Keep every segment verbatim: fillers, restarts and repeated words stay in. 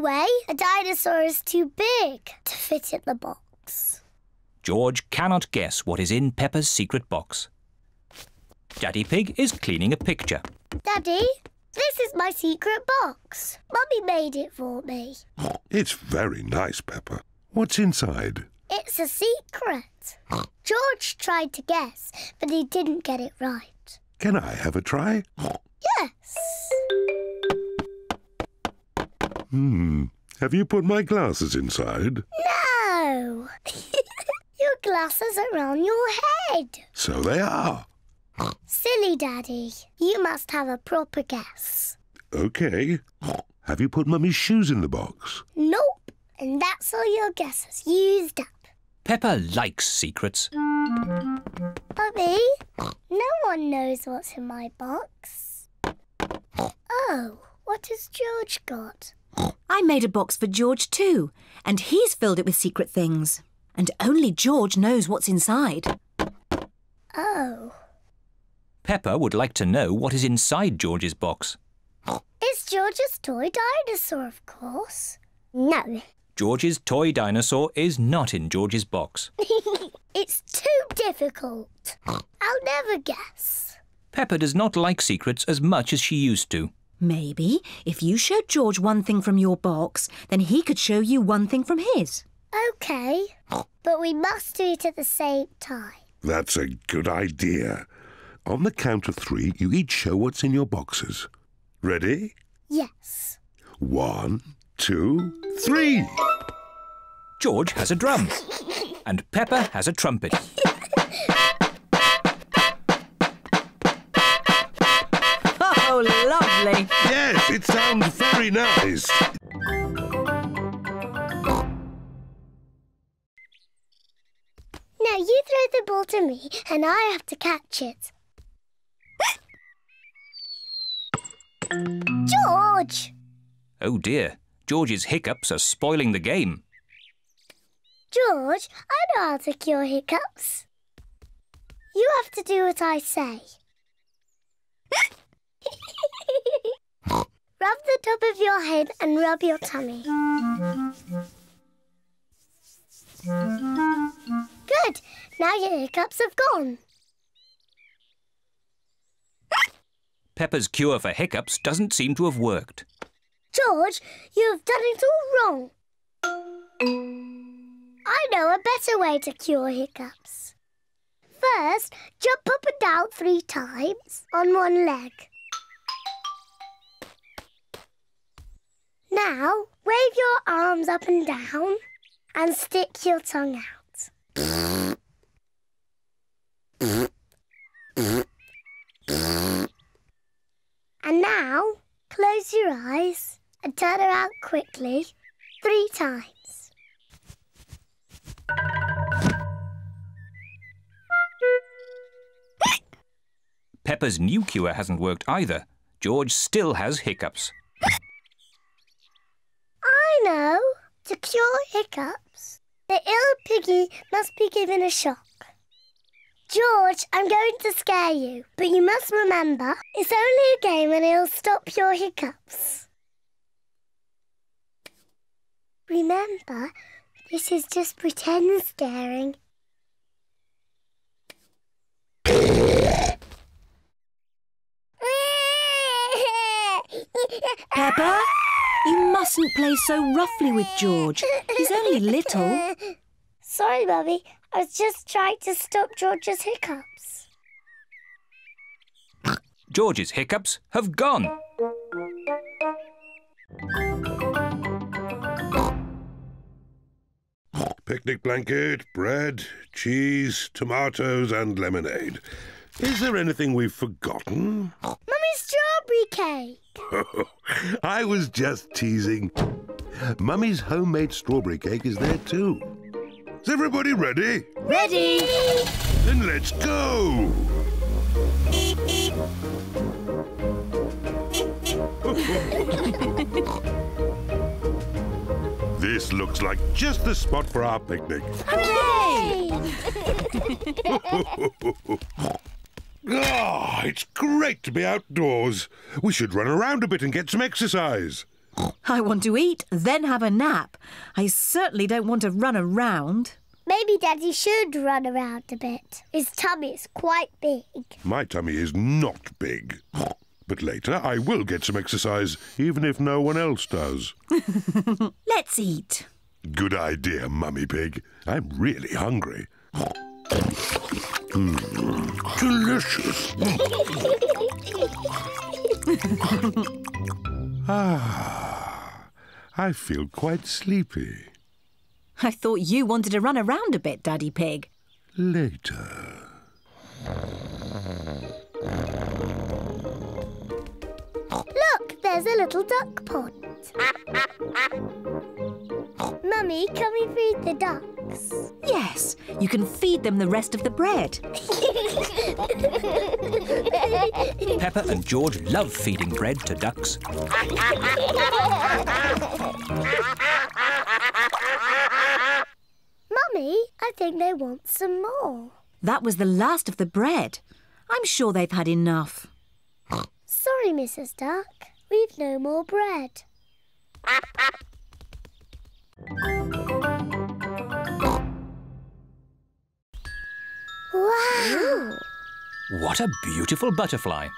way, a dinosaur is too big to fit in the box. George cannot guess what is in Peppa's secret box. Daddy Pig is cleaning a picture. Daddy, this is my secret box. Mummy made it for me. It's very nice, Peppa. What's inside? It's a secret. George tried to guess, but he didn't get it right. Can I have a try? Yes. Hmm. Have you put my glasses inside? No. Your glasses are on your head. So they are. Silly Daddy. You must have a proper guess. OK. Have you put Mummy's shoes in the box? Nope. And that's all your guesses used up. Peppa likes secrets. Mummy, no one knows what's in my box. Oh, what has George got? I made a box for George too, and he's filled it with secret things. And only George knows what's inside. Oh. Peppa would like to know what is inside George's box. It's George's toy dinosaur, of course. No. George's toy dinosaur is not in George's box. It's too difficult. I'll never guess. Peppa does not like secrets as much as she used to. Maybe if you showed George one thing from your box, then he could show you one thing from his. OK, but we must do it at the same time. That's a good idea. On the count of three, you each show what's in your boxes. Ready? Yes. One, two, three. George has a drum. And Peppa has a trumpet. Oh, lovely. Yes, it sounds very nice. Now you throw the ball to me and I have to catch it. George! Oh, dear. George's hiccups are spoiling the game. George, I know how to cure hiccups. You have to do what I say. Rub the top of your head and rub your tummy. Good. Now your hiccups have gone. Peppa's cure for hiccups doesn't seem to have worked. George, you have done it all wrong. I know a better way to cure hiccups. First, jump up and down three times on one leg. Now, wave your arms up and down and stick your tongue out. And now, close your eyes and turn around quickly three times. Peppa's new cure hasn't worked either. George still has hiccups. I know. To cure hiccups, the ill piggy must be given a shock. George, I'm going to scare you, but you must remember, it's only a game and it'll stop your hiccups. Remember, this is just pretend scaring. Peppa, you mustn't play so roughly with George. He's only little. Sorry, Mummy. I was just trying to stop George's hiccups. George's hiccups have gone. Picnic blanket, bread, cheese, tomatoes and lemonade. Is there anything we've forgotten? Mummy's strawberry cake. I was just teasing. Mummy's homemade strawberry cake is there too. Is everybody ready? Ready! Then let's go! This looks like just the spot for our picnic. Hooray! Ah, it's great to be outdoors. We should run around a bit and get some exercise. I want to eat, then have a nap. I certainly don't want to run around. Maybe Daddy should run around a bit. His tummy is quite big. My tummy is not big. But later I will get some exercise, even if no one else does. Let's eat. Good idea, Mummy Pig. I'm really hungry. Delicious. Ah, I feel quite sleepy. I thought you wanted to run around a bit, Daddy Pig. Later. Look, there's a little duck pond. Mummy, can we feed the ducks? Yes, you can feed them the rest of the bread. Peppa and George love feeding bread to ducks. Mummy, I think they want some more. That was the last of the bread. I'm sure they've had enough. Sorry, Missus Duck. We've no more bread. Wow! What a beautiful butterfly.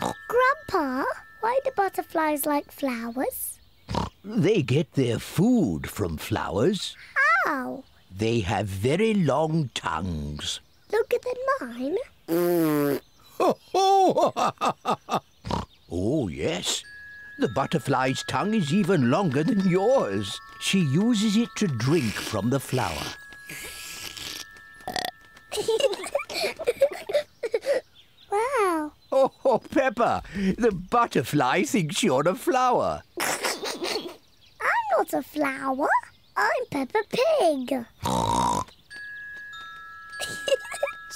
Grandpa, why do butterflies like flowers? They get their food from flowers. Ow! They have very long tongues. Longer than mine. Oh, yes. The butterfly's tongue is even longer than yours. She uses it to drink from the flower. Wow. Oh, oh, Peppa, the butterfly thinks you're a flower. I'm not a flower. I'm Peppa Pig.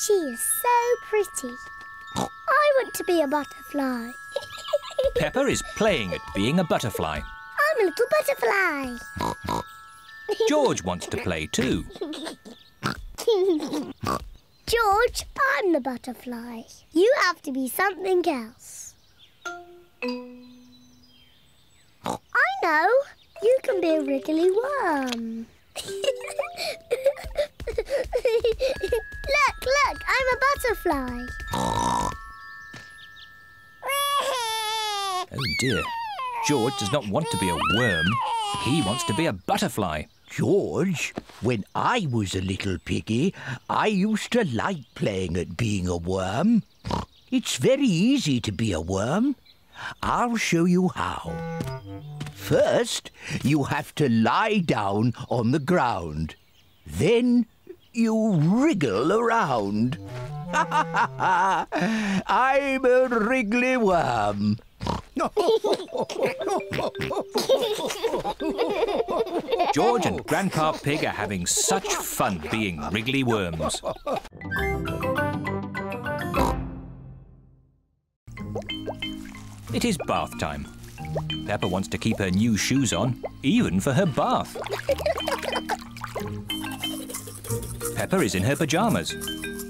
She is so pretty. I want to be a butterfly. Peppa is playing at being a butterfly. I'm a little butterfly. George wants to play too. George, I'm the butterfly. You have to be something else. I know. You can be a wriggly worm. Look, look, I'm a butterfly. Oh dear, George does not want to be a worm. He wants to be a butterfly. George, when I was a little piggy, I used to like playing at being a worm. It's very easy to be a worm. I'll show you how. First, you have to lie down on the ground. Then you wriggle around. Ha ha ha ha! I'm a wriggly worm. George and Grandpa Pig are having such fun being wriggly worms. It is bath time. Peppa wants to keep her new shoes on, even for her bath. Peppa is in her pyjamas.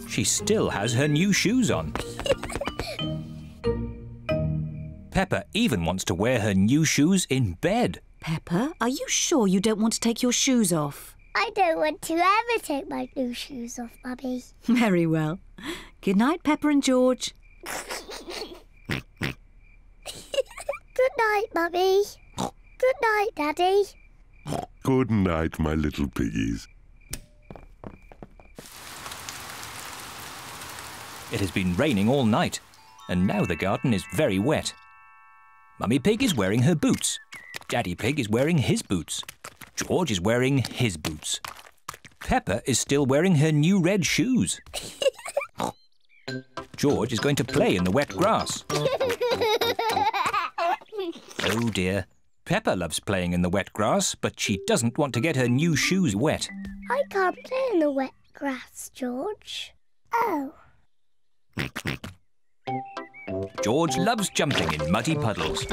She still has her new shoes on. Peppa even wants to wear her new shoes in bed. Peppa, are you sure you don't want to take your shoes off? I don't want to ever take my new shoes off, Mummy. Very well. Good night, Peppa and George. Good night, Mummy. Good night, Daddy. Good night, my little piggies. It has been raining all night, and now the garden is very wet. Mummy Pig is wearing her boots. Daddy Pig is wearing his boots. George is wearing his boots. Peppa is still wearing her new red shoes. George is going to play in the wet grass. Oh dear. Peppa loves playing in the wet grass, but she doesn't want to get her new shoes wet. I can't play in the wet grass, George. Oh. George loves jumping in muddy puddles.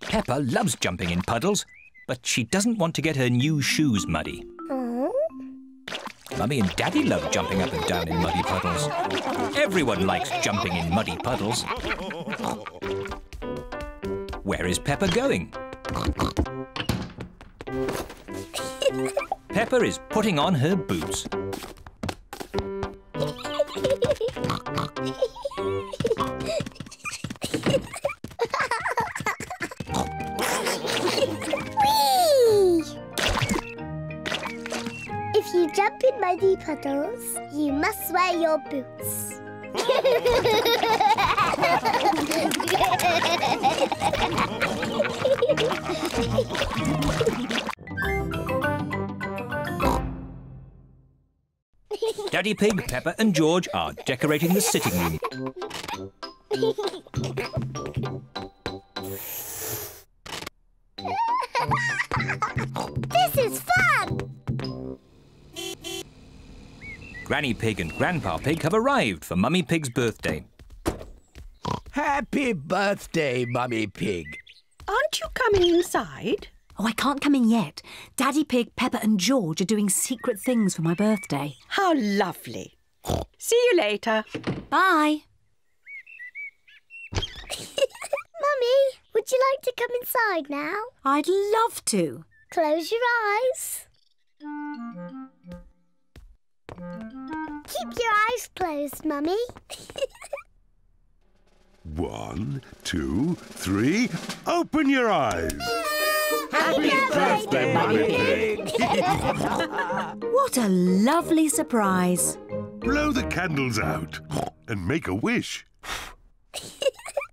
Peppa loves jumping in puddles, but she doesn't want to get her new shoes muddy. Oh. Mummy and Daddy love jumping up and down in muddy puddles. Everyone likes jumping in muddy puddles. Where is Peppa going? Peppa is putting on her boots. If you jump in muddy puddles, you must wear your boots. Daddy Pig, Peppa and George are decorating the sitting room. This is fun! Granny Pig and Grandpa Pig have arrived for Mummy Pig's birthday. Happy birthday, Mummy Pig. Aren't you coming inside? Oh, I can't come in yet. Daddy Pig, Peppa and George are doing secret things for my birthday. How lovely. See you later. Bye. Mummy, would you like to come inside now? I'd love to. Close your eyes. Keep your eyes closed, Mummy. One, two, three, open your eyes. Happy, Happy birthday, birthday, Mummy Pig! What a lovely surprise. Blow the candles out and make a wish. Mummy,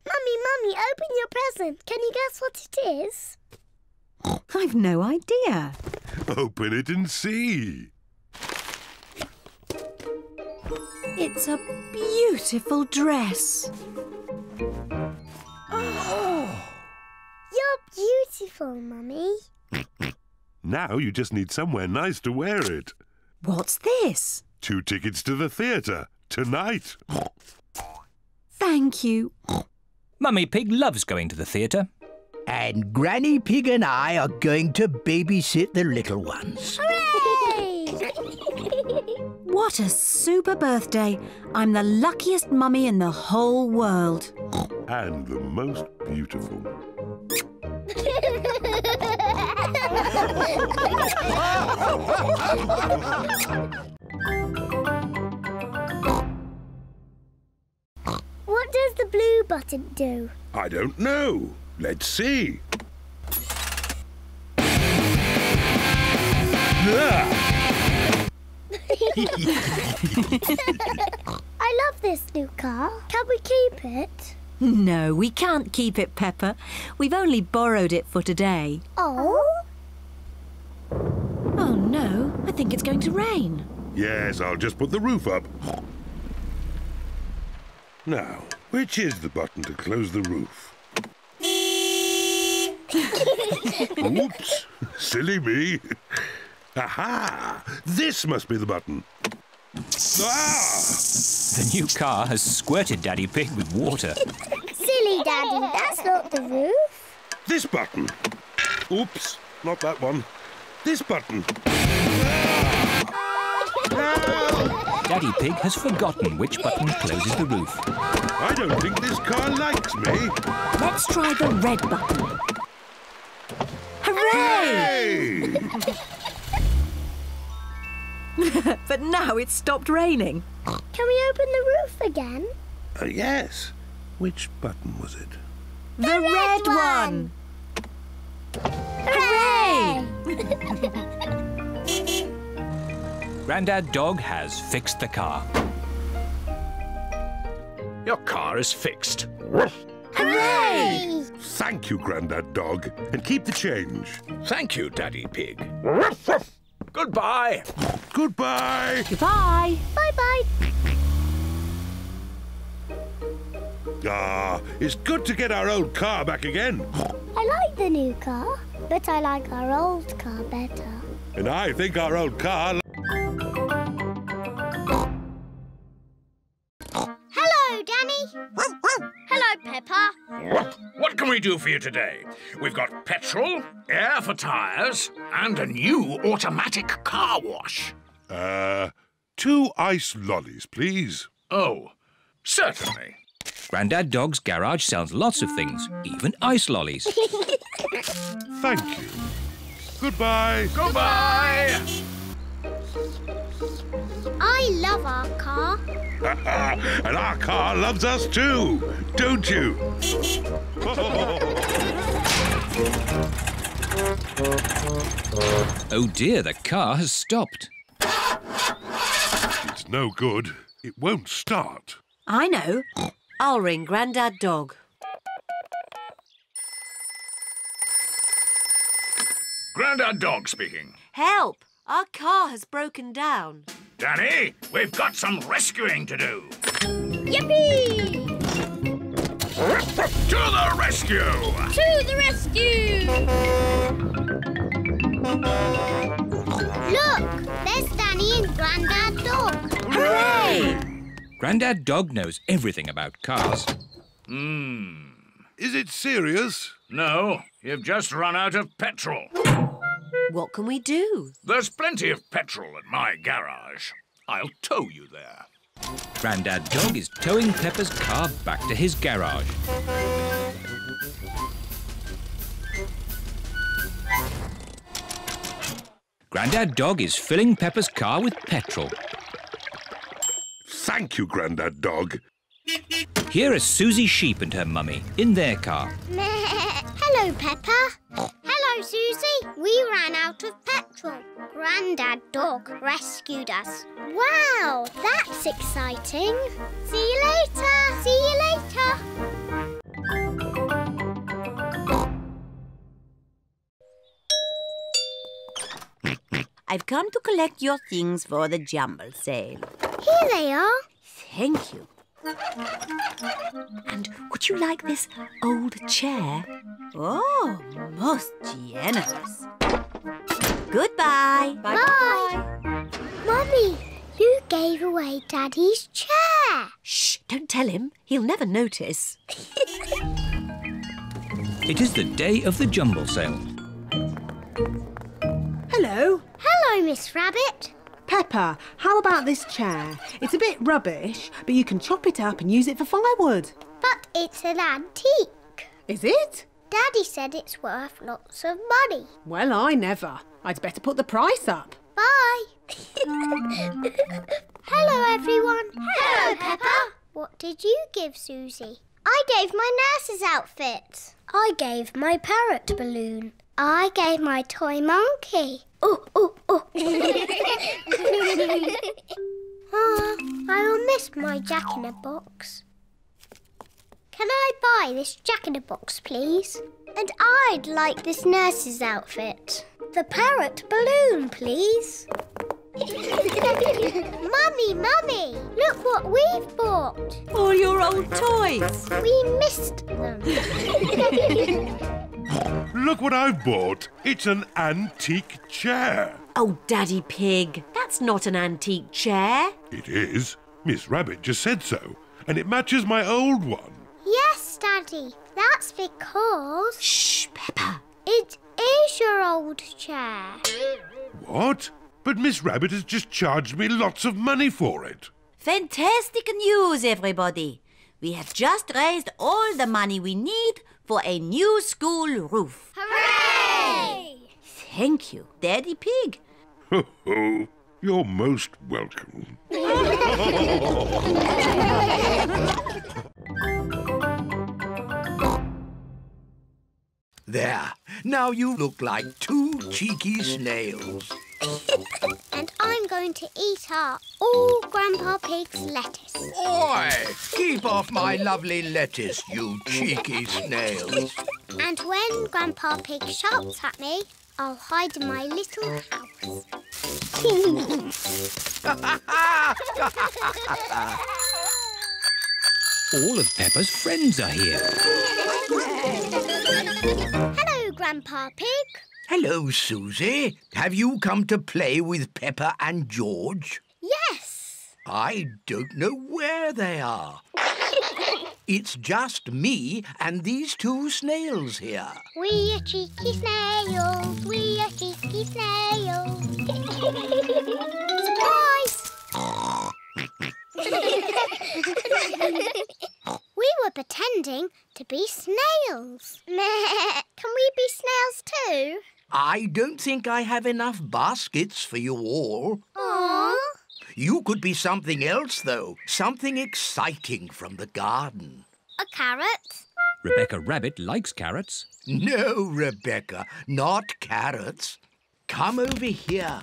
Mummy, open your present. Can you guess what it is? I've no idea. Open it and see. It's a beautiful dress. Oh! You're beautiful, Mummy. Now you just need somewhere nice to wear it. What's this? Two tickets to the theatre, tonight. Thank you. Mummy Pig loves going to the theatre. And Granny Pig and I are going to babysit the little ones. Hooray! What a super birthday. I'm the luckiest mummy in the whole world. And the most beautiful. What does the blue button do? I don't know. Let's see. Ah! I love this new car. Can we keep it? No, we can't keep it, Peppa. We've only borrowed it for today. Oh? Oh, no. I think it's going to rain. Yes, I'll just put the roof up. Now, which is the button to close the roof? Oops. Silly me. Aha! This must be the button. Ah! The new car has squirted Daddy Pig with water. Silly Daddy, that's not the roof. This button. Oops, not that one. This button. Ah! Daddy Pig has forgotten which button closes the roof. I don't think this car likes me. Let's try the red button. Hooray! Hooray! But now it's stopped raining. Can we open the roof again? Uh, yes. Which button was it? The, the red, red one! one. Hooray! Grandad Dog has fixed the car. Your car is fixed. Hooray! Thank you, Grandad Dog. And keep the change. Thank you, Daddy Pig. Goodbye. Goodbye. Goodbye. Bye-bye. Ah, it's good to get our old car back again. I like the new car, but I like our old car better. And I think our old car... Hello, Danny. Hello, Peppa. What? What can we do for you today? We've got petrol, air for tyres, and a new automatic car wash. Uh, two ice lollies, please. Oh, certainly. Grandad Dog's garage sells lots of things, even ice lollies. Thank you. Goodbye. Goodbye. I love our car. And our car loves us too, don't you? Oh dear, the car has stopped. It's no good. It won't start. I know. I'll ring Grandad Dog. Grandad Dog speaking. Help! Our car has broken down. Danny, we've got some rescuing to do. Yippee! To the rescue! To the rescue! Look! There's Danny and Grandad Dog. Hooray! Grandad Dog knows everything about cars. Hmm. Is it serious? No. You've just run out of petrol. What can we do? There's plenty of petrol at my garage. I'll tow you there. Grandad Dog is towing Peppa's car back to his garage. Grandad Dog is filling Peppa's car with petrol. Thank you, Grandad Dog. Here are Susie Sheep and her mummy in their car. Hello, Peppa. Hello, Susie. We ran out of petrol. Grandad Dog rescued us. Wow, that's exciting. See you later. See you later. I've come to collect your things for the jumble sale. Here they are. Thank you. And would you like this old chair? Oh, most generous. Goodbye. Bye. Bye. Mummy, you gave away Daddy's chair. Shh, don't tell him. He'll never notice. It is the day of the jumble sale. Hello. Hello, Miss Rabbit. Peppa, how about this chair? It's a bit rubbish, but you can chop it up and use it for firewood. But it's an antique. Is it? Daddy said it's worth lots of money. Well, I never. I'd better put the price up. Bye. Hello, everyone. Hello, Peppa. What did you give Susie? I gave my nurse's outfit. I gave my parrot balloon. I gave my toy monkey. Oh, oh, oh. Ah, I will miss my jack-in-a-box. Can I buy this jack-in-a-box, please? And I'd like this nurse's outfit. The parrot balloon, please. Mummy, Mummy, look what we've bought. All your old toys. We missed them. Look what I've bought. It's an antique chair. Oh, Daddy Pig, that's not an antique chair. It is. Miss Rabbit just said so, and it matches my old one. Yes, Daddy, that's because... Shh, Peppa. It is your old chair. What? But Miss Rabbit has just charged me lots of money for it. Fantastic news, everybody. We have just raised all the money we need for a new school roof. Hooray! Thank you, Daddy Pig. Ho, ho. You're most welcome. There. Now you look like two cheeky snails. And I'm going to eat up all Grandpa Pig's lettuce. Oi! Keep off my lovely lettuce, you cheeky snails. And when Grandpa Pig shouts at me, I'll hide in my little house. All of Peppa's friends are here. Hello, Grandpa Pig. Hello, Susie. Have you come to play with Peppa and George? Yes. I don't know where they are. It's just me and these two snails here. We are cheeky snails. We are cheeky snails. Surprise! We were pretending to be snails. Can we be snails too? I don't think I have enough baskets for you all. Aww. You could be something else, though. Something exciting from the garden. A carrot? Rebecca Rabbit likes carrots. No, Rebecca, not carrots. Come over here.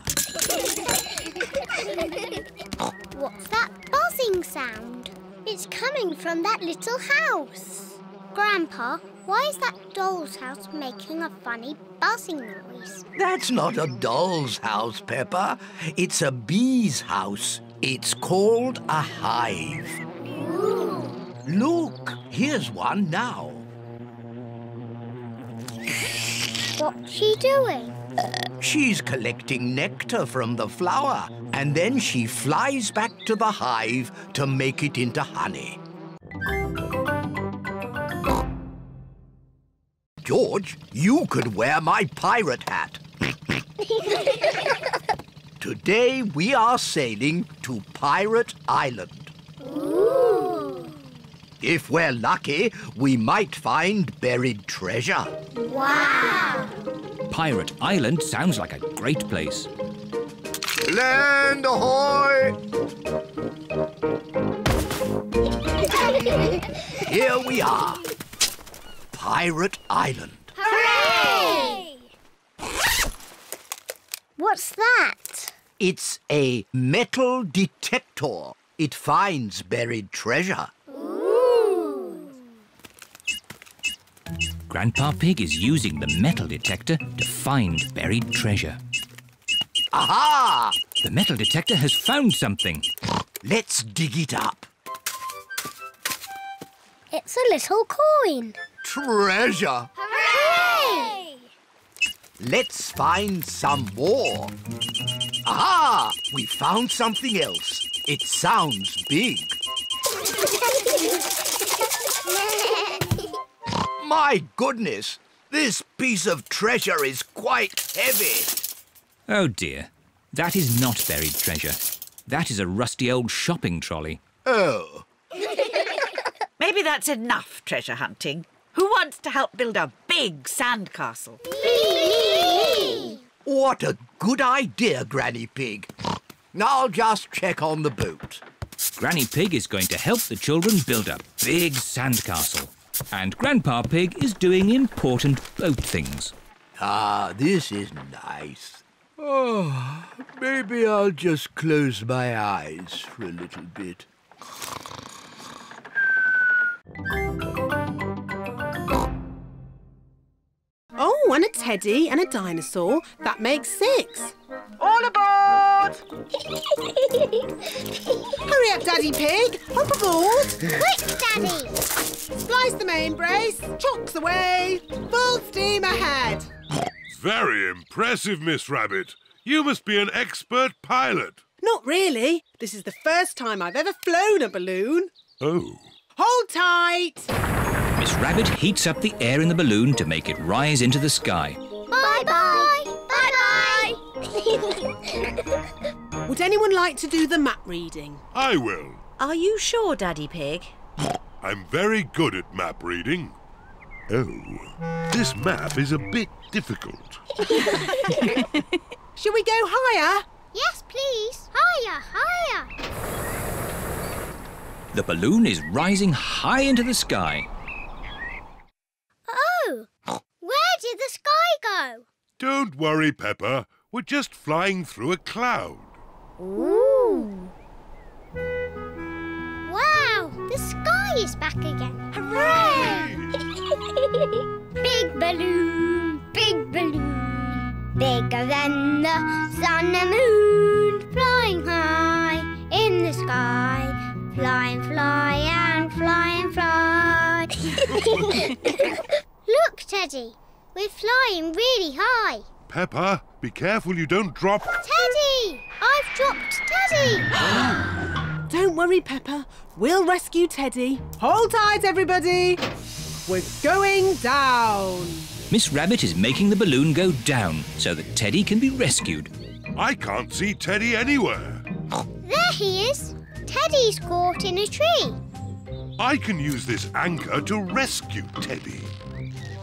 What's that buzzing sound? It's coming from that little house. Grandpa, why is that doll's house making a funny buzzing noise? That's not a doll's house, Peppa. It's a bee's house. It's called a hive. Ooh. Look, here's one now. What's she doing? She's collecting nectar from the flower, and then she flies back to the hive to make it into honey. George, you could wear my pirate hat. Today we are sailing to Pirate Island. Ooh. If we're lucky, we might find buried treasure. Wow! Pirate Island sounds like a great place. Land ahoy! Here we are. Pirate Island. Hooray! What's that? It's a metal detector. It finds buried treasure. Ooh! Grandpa Pig is using the metal detector to find buried treasure. Aha! The metal detector has found something. Let's dig it up. It's a little coin. Treasure! Hooray! Let's find some more. Aha! We found something else. It sounds big. My goodness, this piece of treasure is quite heavy. Oh dear, that is not buried treasure. That is a rusty old shopping trolley. Oh. Maybe that's enough treasure hunting. Who wants to help build a big sandcastle? Me! What a good idea, Granny Pig. I'll just check on the boat. Granny Pig is going to help the children build a big sandcastle. And Grandpa Pig is doing important boat things. Ah, this is nice. Oh, maybe I'll just close my eyes for a little bit. Oh, and a teddy and a dinosaur. That makes six. All aboard! Hurry up, Daddy Pig. Hop aboard. Quick, Daddy. Splice the main brace. Chocks away. Full steam ahead. Very impressive, Miss Rabbit. You must be an expert pilot. Not really. This is the first time I've ever flown a balloon. Oh. Hold tight. Miss Rabbit heats up the air in the balloon to make it rise into the sky. Bye-bye. Bye-bye. Would anyone like to do the map reading? I will. Are you sure, Daddy Pig? I'm very good at map reading. Oh, this map is a bit difficult. Shall we go higher? Yes, please. Higher, higher. The balloon is rising high into the sky. Oh, where did the sky go? Don't worry, Peppa. We're just flying through a cloud. Ooh. Wow, the sky is back again. Hooray! Big balloon, big balloon, bigger than the sun and moon. Flying high in the sky, fly and fly and fly and fly. Look, Teddy, we're flying really high. Peppa, be careful you don't drop... Teddy! I've dropped Teddy! Don't worry, Peppa, we'll rescue Teddy. Hold tight, everybody! We're going down! Miss Rabbit is making the balloon go down so that Teddy can be rescued. I can't see Teddy anywhere. There he is. Teddy's caught in a tree. I can use this anchor to rescue Teddy.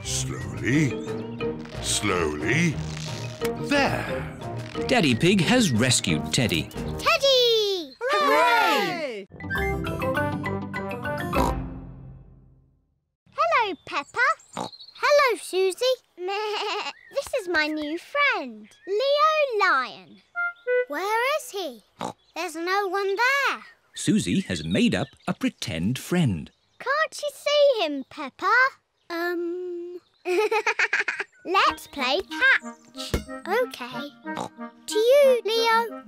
Slowly, slowly, there. Daddy Pig has rescued Teddy. Teddy! Hooray! Hello, Peppa. Hello, Susie. This is my new friend, Leo Lion. Where is he? There's no one there. Susie has made up a pretend friend. Can't you see him, Peppa? Um... Let's play catch. OK. To you, Leo.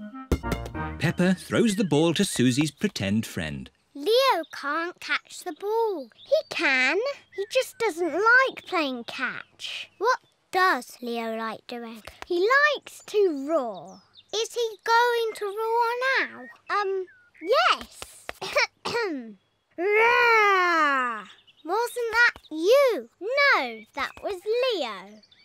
Peppa throws the ball to Susie's pretend friend. Leo can't catch the ball. He can. He just doesn't like playing catch. What does Leo like doing? He likes to roar. Is he going to roar now? Um, yes. Roar! Wasn't that you? No, that was Leo.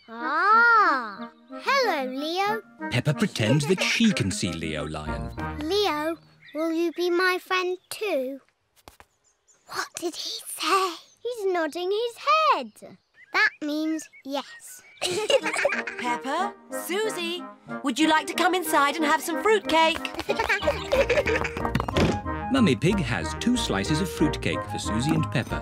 Ah. Hello, Leo. Peppa pretends that she can see Leo Lion. Leo, will you be my friend too? What did he say? He's nodding his head. That means yes. Peppa, Susie, would you like to come inside and have some fruitcake? Mummy Pig has two slices of fruitcake for Susie and Peppa.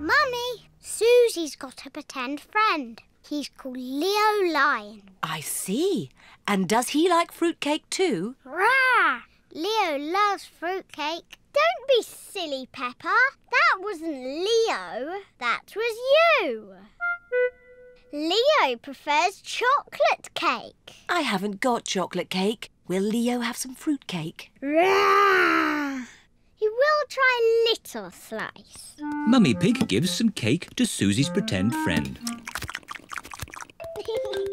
Mummy, Susie's got a pretend friend. He's called Leo Lion. I see. And does he like fruitcake too? Rah! Leo loves fruitcake. Don't be silly, Peppa. That wasn't Leo. That was you. Leo prefers chocolate cake. I haven't got chocolate cake. Will Leo have some fruitcake? Rah! He will try a little slice. Mummy Pig gives some cake to Susie's pretend friend.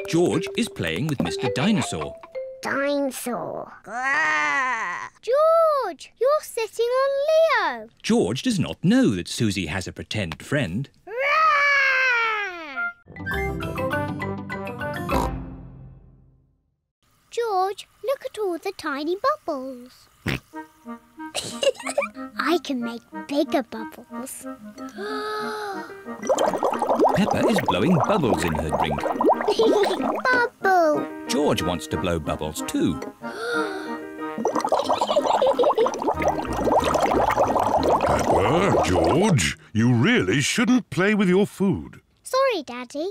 George is playing with Mister Dinosaur. Dinosaur. Grrr. George, you're sitting on Leo. George does not know that Susie has a pretend friend. Grrr. George, look at all the tiny bubbles. I can make bigger bubbles. Peppa is blowing bubbles in her drink. Bubble! George wants to blow bubbles too. Peppa, George, you really shouldn't play with your food. Sorry, Daddy.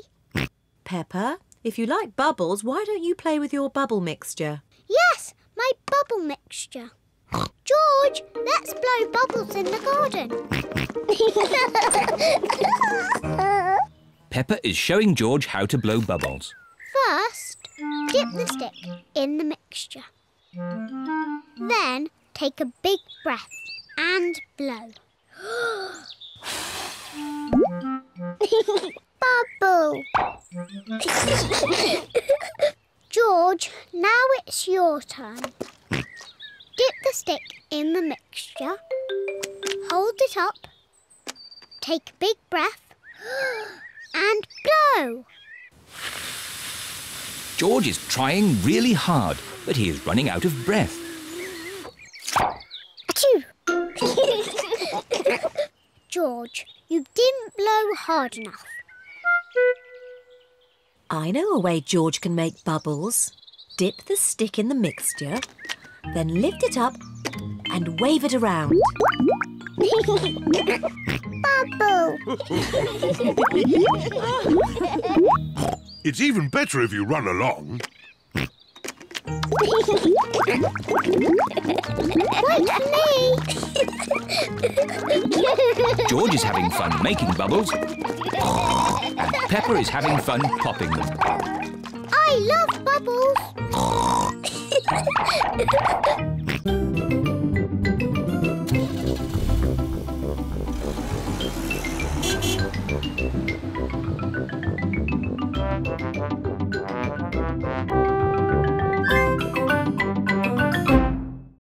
Peppa, if you like bubbles, why don't you play with your bubble mixture? Yes, my bubble mixture. George, let's blow bubbles in the garden. Peppa is showing George how to blow bubbles. First, dip the stick in the mixture. Then, take a big breath and blow. Bubble! George, now it's your turn. Dip the stick in the mixture, hold it up, take a big breath and blow. George is trying really hard, but he is running out of breath. Achoo! George, you didn't blow hard enough. I know a way George can make bubbles. Dip the stick in the mixture, then lift it up and wave it around. Bubble! It's even better if you run along. George is having fun making bubbles, and Peppa is having fun popping them. I love bubbles! Thank you.